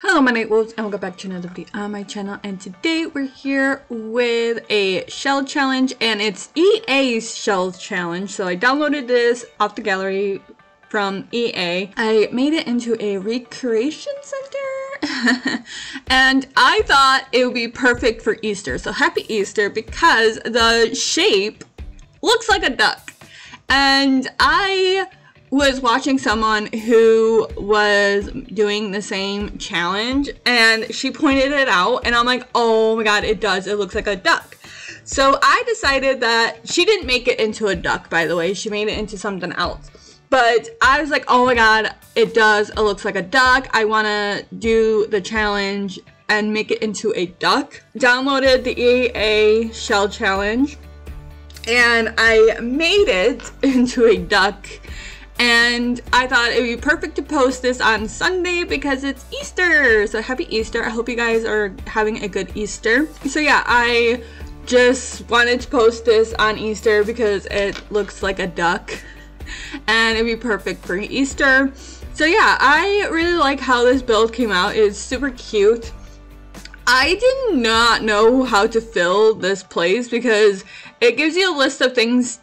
Hello, my name is Wolves and welcome back to another video on my channel, and today we're here with a shell challenge, and it's EA's shell challenge. So I downloaded this off the gallery from EA. I made it into a recreation center and I thought it would be perfect for Easter. So happy Easter, because the shape looks like a duck. And I was watching someone who was doing the same challenge, and she pointed it out, and I'm like, oh my god, it does, it looks like a duck. So I decided that she didn't make it into a duck, by the way, she made it into something else, but I was like, oh my god, it does, it looks like a duck, I want to do the challenge and make it into a duck. Downloaded the EA shell challenge and I made it into a duck. And I thought it would be perfect to post this on Sunday because it's Easter. So happy Easter. I hope you guys are having a good Easter. So yeah, I just wanted to post this on Easter because it looks like a duck and it'd be perfect for Easter. So yeah, I really like how this build came out. It's super cute. I did not know how to fill this place because it gives you a list of things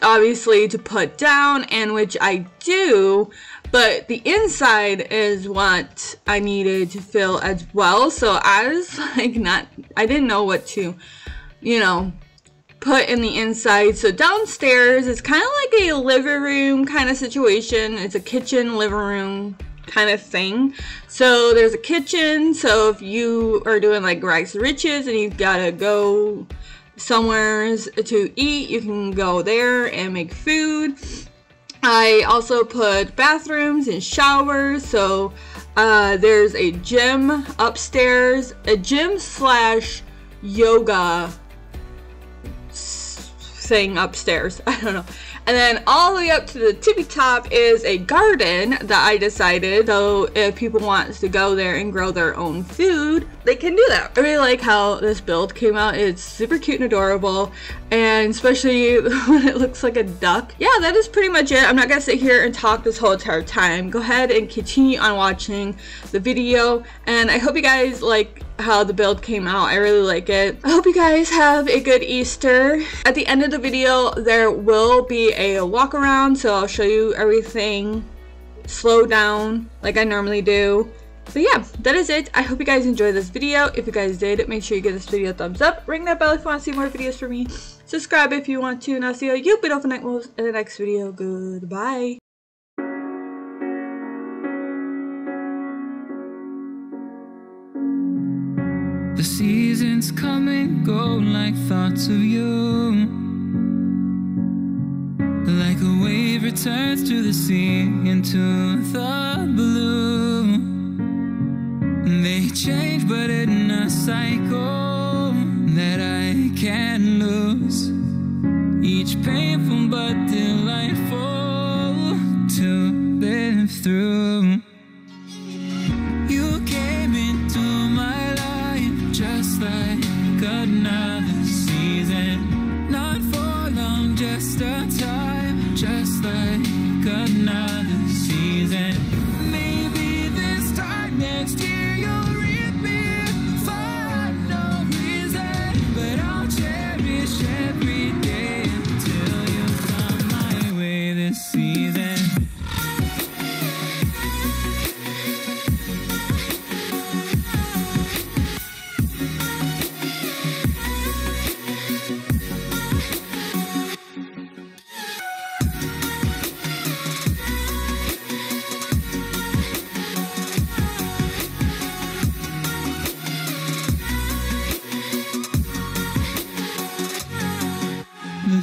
obviously to put down, and which I do, but the inside is what I needed to fill as well. So I was like, I didn't know what to, you know, put in the inside. So downstairs is kind of like a living room kind of situation. It's a kitchen, living room kind of thing. So there's a kitchen. So if you are doing like Rags to Riches and you've got to go somewheres to eat, you can go there and make food. I also put bathrooms and showers. So there's a gym upstairs, a gym slash yoga thing upstairs, I don't know. And then all the way up to the tippy top is a garden that I decided, though, if people want to go there and grow their own food, they can do that. I really like how this build came out. It's super cute and adorable, and especially when it looks like a duck. Yeah, that is pretty much it. I'm not gonna sit here and talk this whole entire time. Go ahead and continue on watching the video, and I hope you guys like how the build came out. I really like it. I hope you guys have a good Easter. At the end of the video, there will be a walk around, so I'll show you everything slow down like I normally do. So yeah, that is it. I hope you guys enjoyed this video. If you guys did, make sure you give this video a thumbs up, ring that bell if you want to see more videos from me, subscribe if you want to, and I'll see you beautiful night wolves in the next video. Goodbye. The seasons come and go like thoughts of you, like a wave returns to the sea into the blue. They change but in a cycle that I can't lose, each painful but delightful to live through. The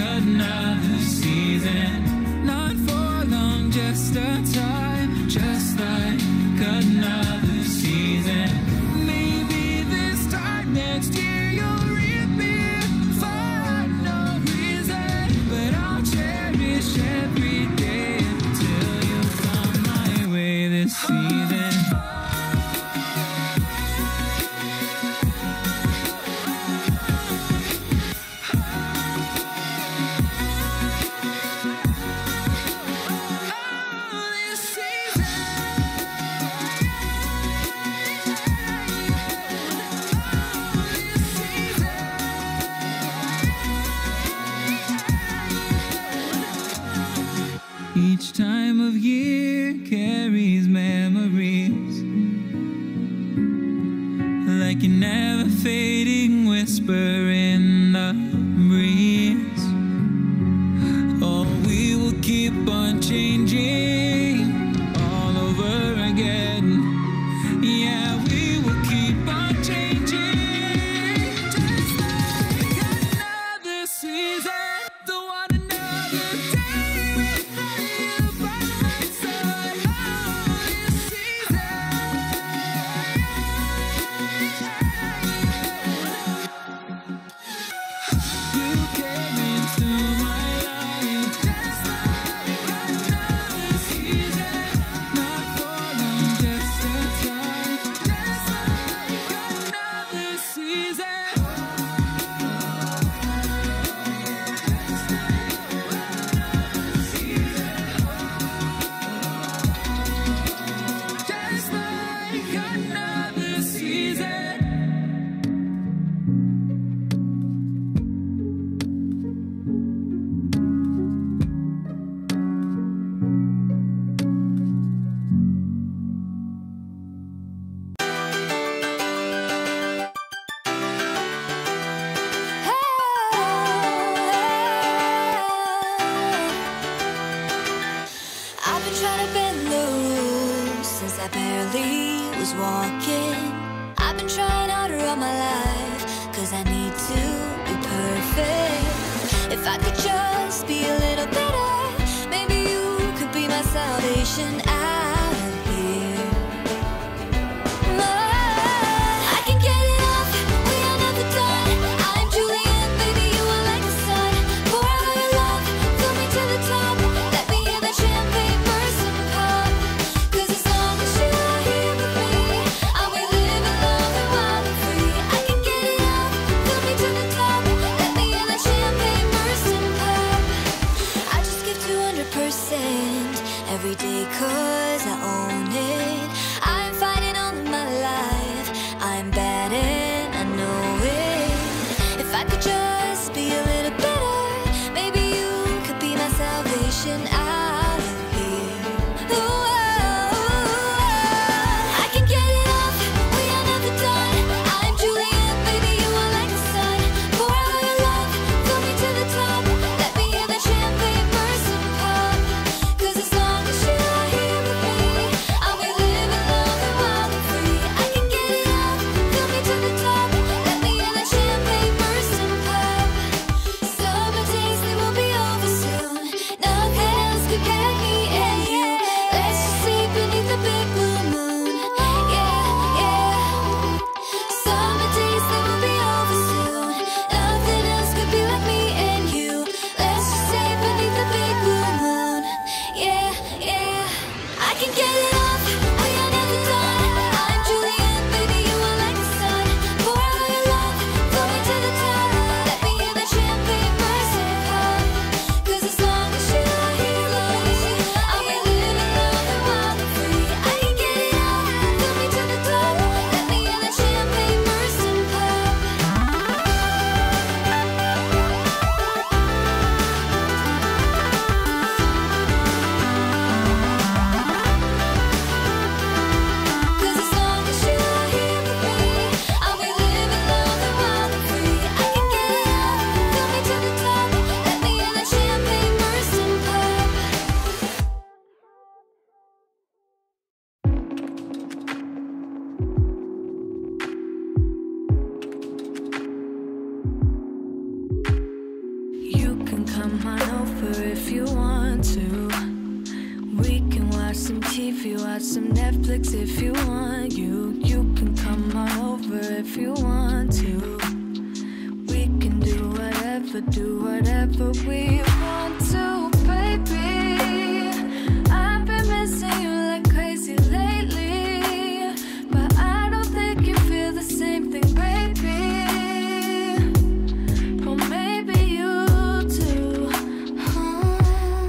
Another season, not for long, just a time, just like another. like an ever-fading whisper in the breeze. Oh, we will keep on changing all over again. Yeah, we will keep on changing, just like another season. Don't want another day without you by my side. Oh, this season, you came into my life, just like another season. Not for long, just a time, just like another season. Just like another season. I've been trying to bend loose since I barely was walking. I've been trying harder all my life, cause I need to be perfect. If I could just be a little better, maybe you could be my salvation out here. Love, I can get enough, we are never done. I'm Julian, baby, you are like the sun. Pour out your love, fill me to the top. Let me hear that champagne burst and pop. Cause as long as you are here with me, I will live in love and wild and free. I can get enough, fill me to the top. Let me hear that champagne burst and pop. I just give 200% every day, cause I own it. I'm fighting all of my life, I'm bad and I know it. If I could just be a little better, maybe you could be my salvation out of here. Ooh, I can get enough, we are never done. I'm Julian, baby, you are like the sun. Pour out your love, fill me to the top. Let me hear that champagne burst and pop. Cause as long as you are here with me, I will live in love and wild and free. I can get enough, fill me to the top. Let me hear that champagne burst and pop. Summer days, they will be over soon. Nothing else could get me and you. Let's just sleep beneath the big blue moon. Yeah. Summer days, they will be over soon. Nothing else could be like me and you. Let's just stay beneath the big blue moon. Yeah. I can get enough, we are never done. I'm Julian, baby, you are like the sun. Pour out your love, throw me to the top. Let me hear that champagne burst and pop. Cause as long as you are here with me, I will live in love and wild and free. I can get enough, fill me to the top. Let me hear that champagne burst and pop. Cause as long as you are here with me, I will live in love and wild and free. I can get enough, fill me to the top. Let me hear that champagne burst and pop. You can come on over if you want to. We can watch some TV, watch some Netflix if you want. You can come on over if you want to. We can do whatever we want to, baby. I've been missing you like crazy lately, but I don't think you feel the same thing, baby. Well, maybe you do.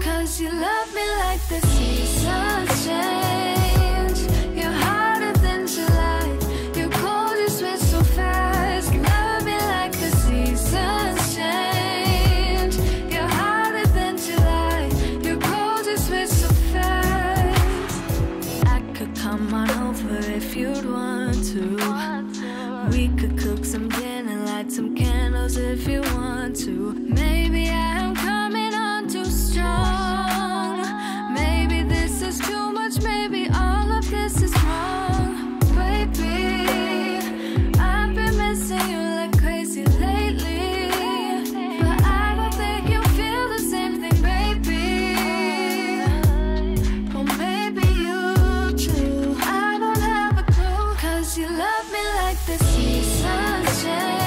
Cause you love me like the seasons change. You're hotter than July. You're cold, you switch so fast. You love me like the seasons change. You're hotter than July. You're cold, you switch so fast. I could come on over if you'd want to. We some gin and light some candles if you want to. Maybe I'm coming on too strong. Maybe this is too much, maybe all of this is wrong. Baby, I've been missing you like crazy lately, but I don't think you feel the same thing, baby. Well, maybe you do, I don't have a clue, 'cause you love me like the seasons change.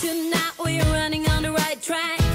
Tonight we're running on the right track.